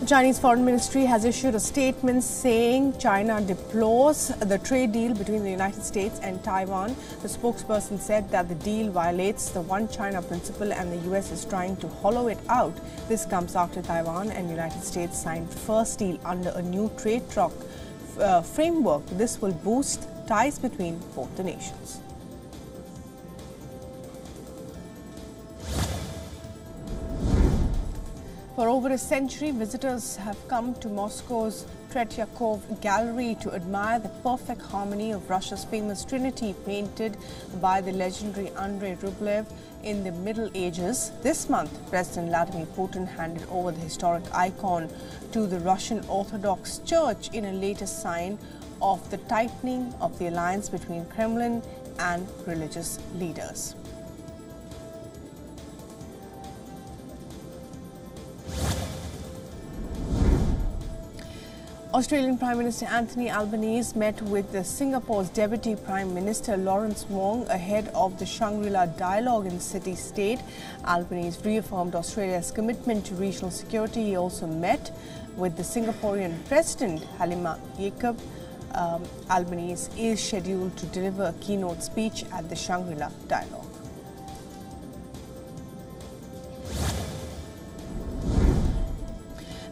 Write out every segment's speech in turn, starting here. The Chinese Foreign Ministry has issued a statement saying China deplores the trade deal between the United States and Taiwan. The spokesperson said that the deal violates the One China principle and the US is trying to hollow it out. This comes after Taiwan and the United States signed the first deal under a new trade framework. This will boost ties between both the nations. For over a century, visitors have come to Moscow's Tretyakov Gallery to admire the perfect harmony of Russia's famous Trinity painted by the legendary Andrei Rublev in the Middle Ages. This month, President Vladimir Putin handed over the historic icon to the Russian Orthodox Church in a latest sign of the tightening of the alliance between Kremlin and religious leaders. Australian Prime Minister Anthony Albanese met with Singapore's Deputy Prime Minister Lawrence Wong ahead of the Shangri-La Dialogue in the city-state. Albanese reaffirmed Australia's commitment to regional security. He also met with the Singaporean President Halimah Yacob. Albanese is scheduled to deliver a keynote speech at the Shangri-La Dialogue.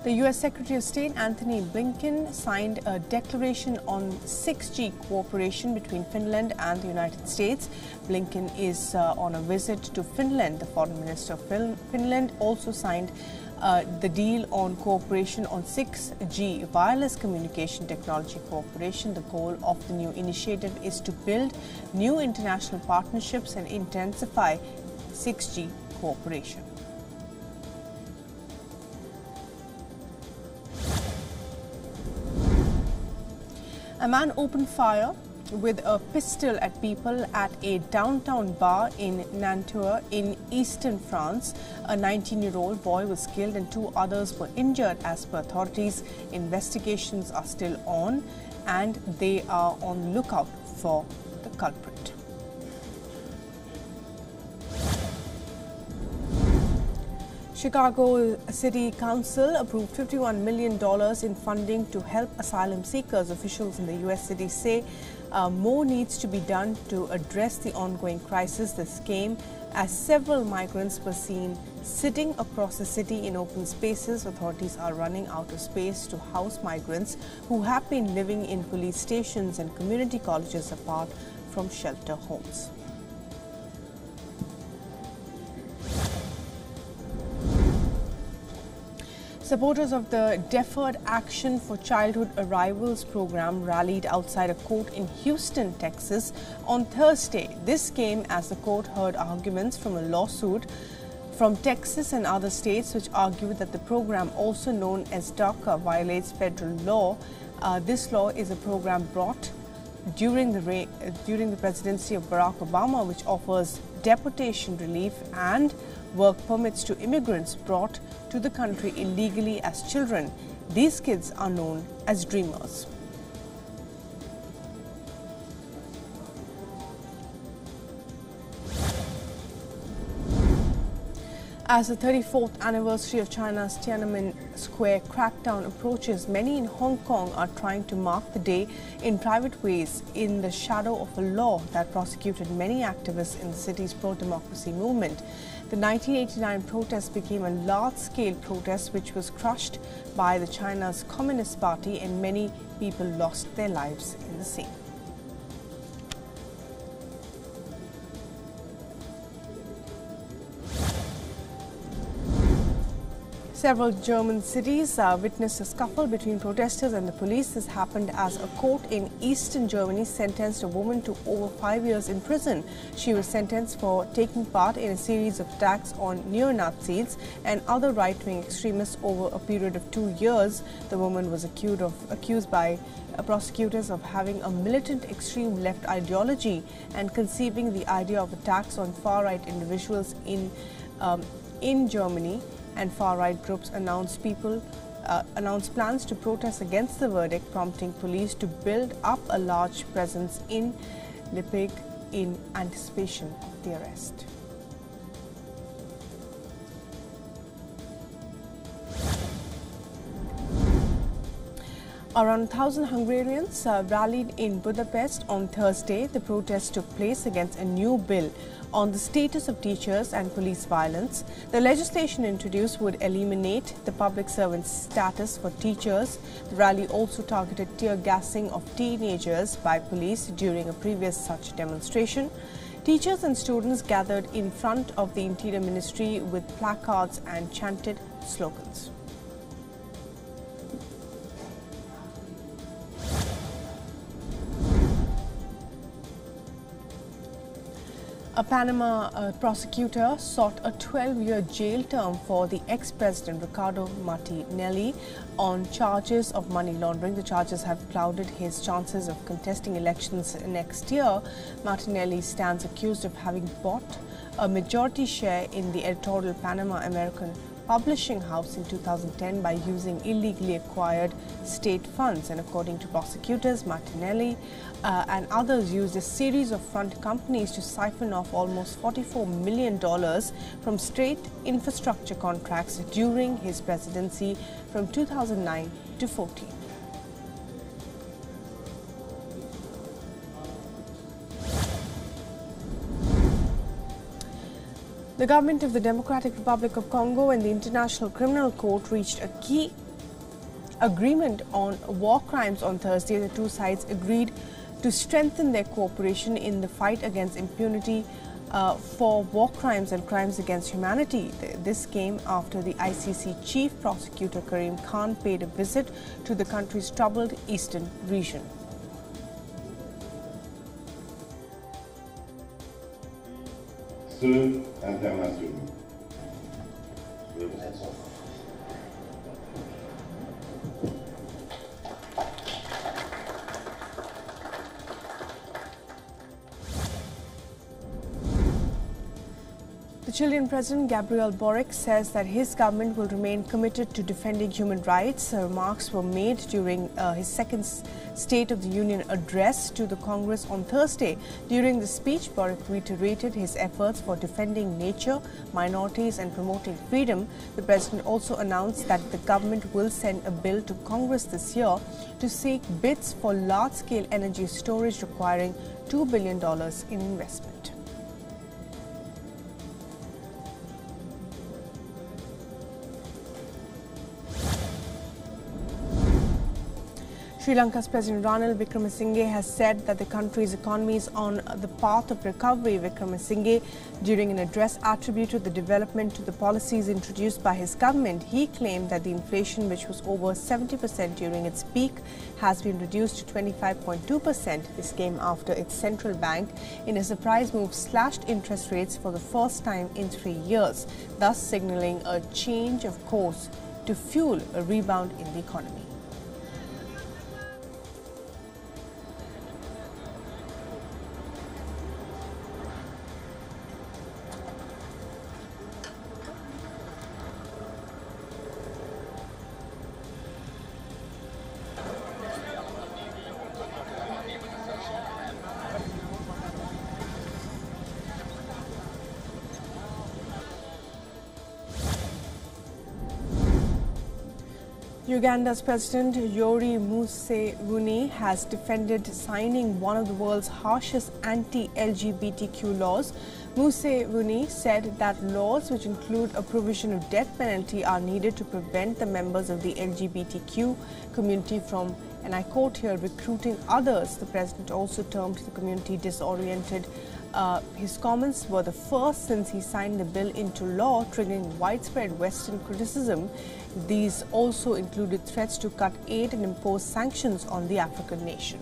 The US Secretary of State Anthony Blinken signed a declaration on 6G cooperation between Finland and the United States. Blinken is on a visit to Finland. The Foreign Minister of Finland also signed the deal on cooperation on 6G wireless communication technology cooperation. The goal of the new initiative is to build new international partnerships and intensify 6G cooperation. A man opened fire with a pistol at people at a downtown bar in Nantes in eastern France. A 19-year-old boy was killed and two others were injured. As per authorities, investigations are still on and they are on the lookout for the culprit. Chicago City Council approved $51 million in funding to help asylum seekers. Officials in the U.S. city say more needs to be done to address the ongoing crisis. This came as several migrants were seen sitting across the city in open spaces. Authorities are running out of space to house migrants who have been living in police stations and community colleges apart from shelter homes. Supporters of the Deferred Action for Childhood Arrivals program rallied outside a court in Houston, Texas on Thursday. This came as the court heard arguments from a lawsuit from Texas and other states which argue that the program, also known as DACA, violates federal law. This law is a program brought during the presidency of Barack Obama, which offers deportation relief and work permits to immigrants brought to the country illegally as children. These kids are known as dreamers. As the 34th anniversary of China's Tiananmen Square crackdown approaches, many in Hong Kong are trying to mark the day in private ways in the shadow of a law that prosecuted many activists in the city's pro-democracy movement. The 1989 protest became a large-scale protest which was crushed by China's Communist Party, and many people lost their lives in the same. Several German cities witnessed a scuffle between protesters and the police. This happened as a court in eastern Germany sentenced a woman to over 5 years in prison. She was sentenced for taking part in a series of attacks on neo-Nazis and other right-wing extremists over a period of 2 years. The woman was accused by prosecutors of having a militant extreme left ideology and conceiving the idea of attacks on far-right individuals in Germany. And far-right groups announced plans to protest against the verdict, prompting police to build up a large presence in Lipik in anticipation of the arrest. Around 1,000 Hungarians rallied in Budapest on Thursday. The protest took place against a new bill on the status of teachers and police violence. The legislation introduced would eliminate the public servant's status for teachers. The rally also targeted tear gassing of teenagers by police during a previous such demonstration. Teachers and students gathered in front of the Interior Ministry with placards and chanted slogans. A Panama prosecutor sought a 12-year jail term for the ex-president Ricardo Martinelli on charges of money laundering. The charges have clouded his chances of contesting elections next year. Martinelli stands accused of having bought a majority share in the editorial Panama American publishing house in 2010 by using illegally acquired state funds. And according to prosecutors, Martinelli and others used a series of front companies to siphon off almost $44 million from state infrastructure contracts during his presidency from 2009 to 2014. The government of the Democratic Republic of Congo and the International Criminal Court reached a key agreement on war crimes on Thursday. The two sides agreed to strengthen their cooperation in the fight against impunity for war crimes and crimes against humanity. This came after the ICC Chief Prosecutor Karim Khan paid a visit to the country's troubled eastern region. Ceux internationaux. The Chilean President Gabriel Boric says that his government will remain committed to defending human rights. Remarks were made during his second State of the Union address to the Congress on Thursday. During the speech, Boric reiterated his efforts for defending nature, minorities and promoting freedom. The president also announced that the government will send a bill to Congress this year to seek bids for large-scale energy storage requiring $2 billion in investment. Sri Lanka's President Ranil Wickremesinghe has said that the country's economy is on the path of recovery. Wickremesinghe, during an address, attributed the development to the policies introduced by his government. He claimed that the inflation, which was over 70% during its peak, has been reduced to 25.2%. This came after its central bank, in a surprise move, slashed interest rates for the first time in 3 years, thus signaling a change of course to fuel a rebound in the economy. Uganda's President Yoweri Museveni has defended signing one of the world's harshest anti-LGBTQ laws. Museveni said that laws which include a provision of death penalty are needed to prevent the members of the LGBTQ community from, and I quote here, recruiting others. The president also termed the community disoriented. His comments were the first since he signed the bill into law, triggering widespread Western criticism. These also included threats to cut aid and impose sanctions on the African nation.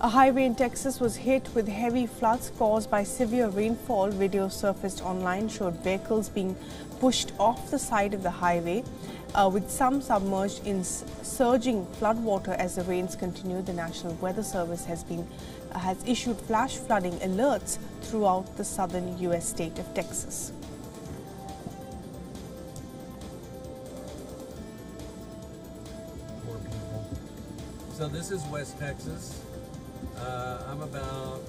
A highway in Texas was hit with heavy floods caused by severe rainfall. Video surfaced online showed vehicles being pushed off the side of the highway, with some submerged in surging floodwater as the rains continue. The National Weather Service has issued flash flooding alerts throughout the southern U.S. state of Texas. So this is West Texas. I'm about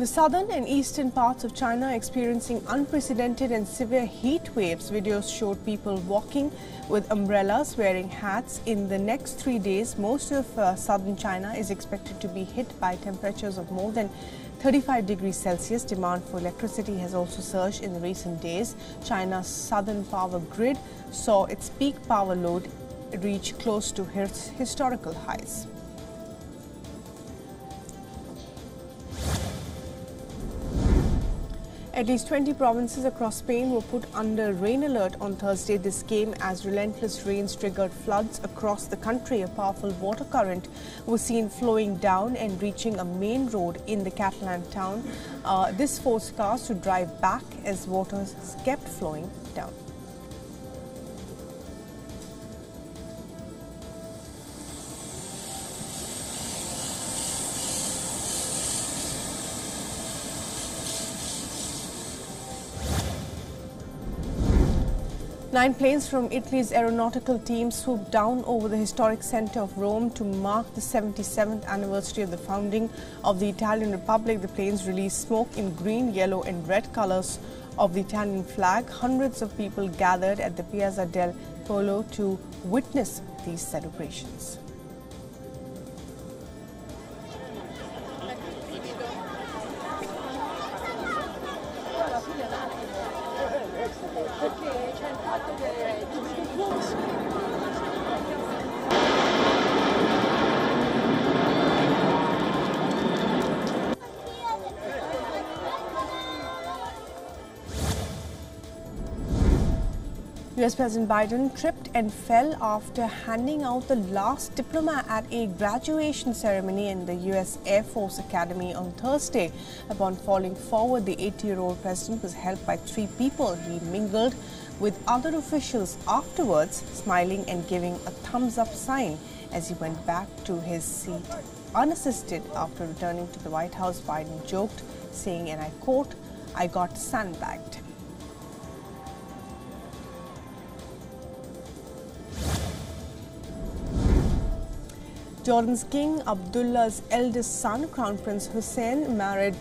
The southern and eastern parts of China experiencing unprecedented and severe heat waves. Videos showed people walking with umbrellas, wearing hats. In the next 3 days, most of southern China is expected to be hit by temperatures of more than 35 degrees Celsius. Demand for electricity has also surged in the recent days. China's southern power grid saw its peak power load reach close to historical highs. At least 20 provinces across Spain were put under rain alert on Thursday. This came as relentless rains triggered floods across the country. A powerful water current was seen flowing down and reaching a main road in the Catalan town. This forced cars to drive back as water kept flowing down. Nine planes from Italy's aeronautical team swooped down over the historic center of Rome to mark the 77th anniversary of the founding of the Italian Republic. The planes released smoke in green, yellow and red colors of the Italian flag. Hundreds of people gathered at the Piazza del Popolo to witness these celebrations. U.S. President Biden tripped and fell after handing out the last diploma at a graduation ceremony in the U.S. Air Force Academy on Thursday. Upon falling forward, the 80-year-old president was helped by three people. He mingled with other officials afterwards, smiling and giving a thumbs-up sign as he went back to his seat unassisted. After returning to the White House, Biden joked, saying, and I quote, "I got sandbagged." Jordan's King Abdullah's eldest son, Crown Prince Hussein, married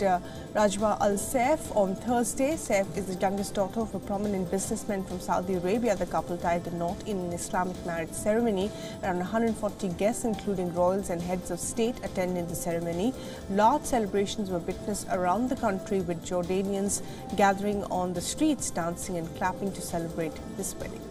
Rajwa al-Saif on Thursday. Saif is the youngest daughter of a prominent businessman from Saudi Arabia. The couple tied the knot in an Islamic marriage ceremony. Around 140 guests, including royals and heads of state, attended the ceremony. Large celebrations were witnessed around the country, with Jordanians gathering on the streets, dancing and clapping to celebrate this wedding.